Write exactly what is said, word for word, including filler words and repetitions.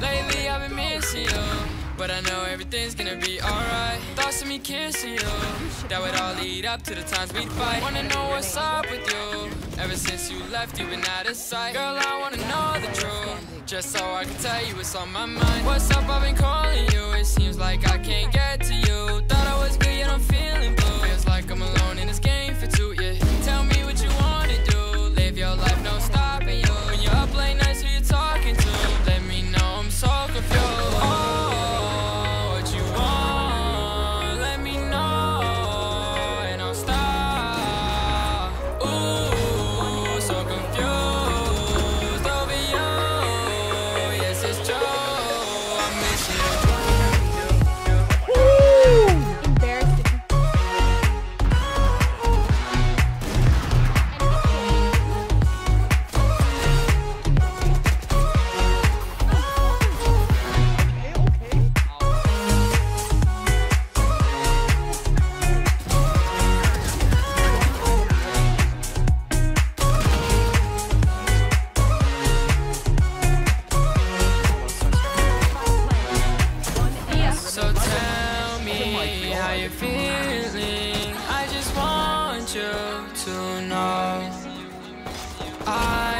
Lately I've been missing you, but I know everything's gonna be alright. Thoughts of me kissing you, that would all lead up to the times we'd fight. Wanna know what's up with you, ever since you left you've been out of sight. Girl, I wanna know the truth, just so I can tell you what's on my mind. What's up, I've been calling you, it seems like I can't get to you. Thought I was good, yet I'm feeling blue. Feels like I'm alone in this game for two, yeah. Tell me what you wanna do, live your life, no stopping you. When you're up late nights, who you talking to? Let me know. So confused. Oh, what you want? Let me know, and I'll stop. Ooh, so confused over you. Yes, it's true. I miss you. Woo! How you feeling? I just want you to know I